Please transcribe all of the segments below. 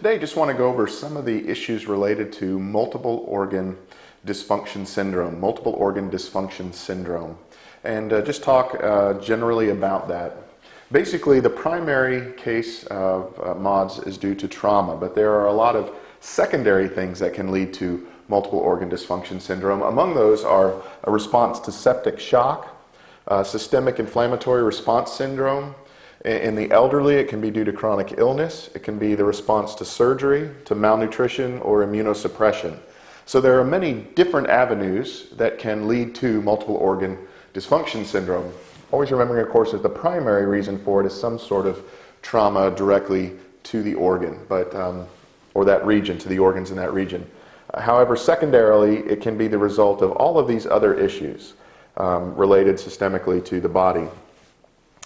Today, just want to go over some of the issues related to multiple organ dysfunction syndrome, and just talk generally about that. Basically, the primary case of MODS is due to trauma, but there are a lot of secondary things that can lead to multiple organ dysfunction syndrome. Among those are a response to septic shock, systemic inflammatory response syndrome. In the elderly, it can be due to chronic illness. It can be the response to surgery, to malnutrition, or immunosuppression. So there are many different avenues that can lead to multiple organ dysfunction syndrome. Always remembering, of course, that the primary reason for it is some sort of trauma directly to the organ, but, or that region, to the organs in that region. However, secondarily, it can be the result of all of these other issues related systemically to the body.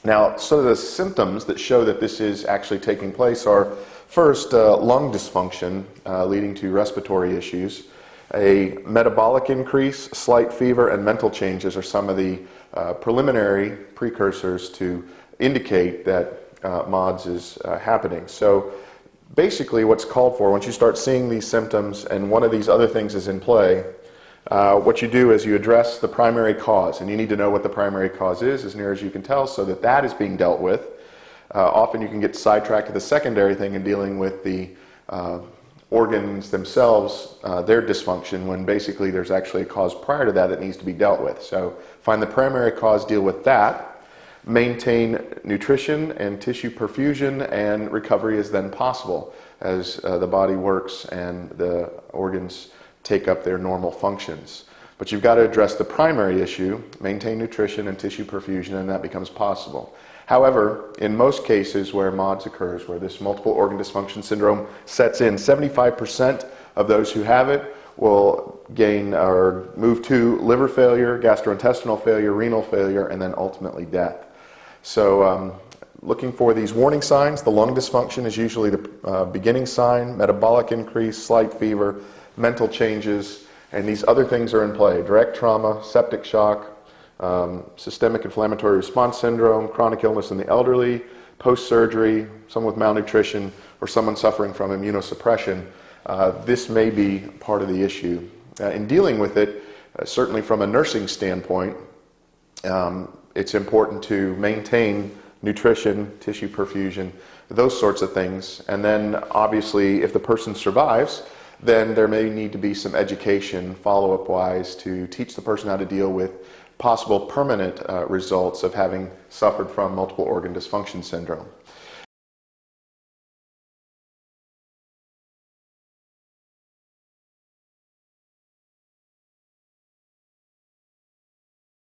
Now, some of the symptoms that show that this is actually taking place are, first, lung dysfunction leading to respiratory issues. A metabolic increase, slight fever, and mental changes are some of the preliminary precursors to indicate that MODS is happening. So basically what's called for, once you start seeing these symptoms and one of these other things is in play, what you do is you address the primary cause, and you need to know what the primary cause is as near as you can tell so that that is being dealt with. Often you can get sidetracked to the secondary thing and dealing with the organs themselves, their dysfunction, when basically there's actually a cause prior to that that needs to be dealt with. So find the primary cause, deal with that, maintain nutrition and tissue perfusion, and recovery is then possible as the body works and the organs take up their normal functions. But you've got to address the primary issue, maintain nutrition and tissue perfusion, and that becomes possible. However, in most cases where MODS occurs, where this multiple organ dysfunction syndrome sets in, 75% of those who have it will gain or move to liver failure, gastrointestinal failure, renal failure, and then ultimately death. So looking for these warning signs, the lung dysfunction is usually the beginning sign, metabolic increase, slight fever, mental changes, and these other things are in play. Direct trauma, septic shock, systemic inflammatory response syndrome, chronic illness in the elderly, post-surgery, someone with malnutrition, or someone suffering from immunosuppression. This may be part of the issue. In dealing with it, certainly from a nursing standpoint, it's important to maintain nutrition, tissue perfusion, those sorts of things. And then obviously if the person survives, then there may need to be some education follow-up wise to teach the person how to deal with possible permanent results of having suffered from multiple organ dysfunction syndrome.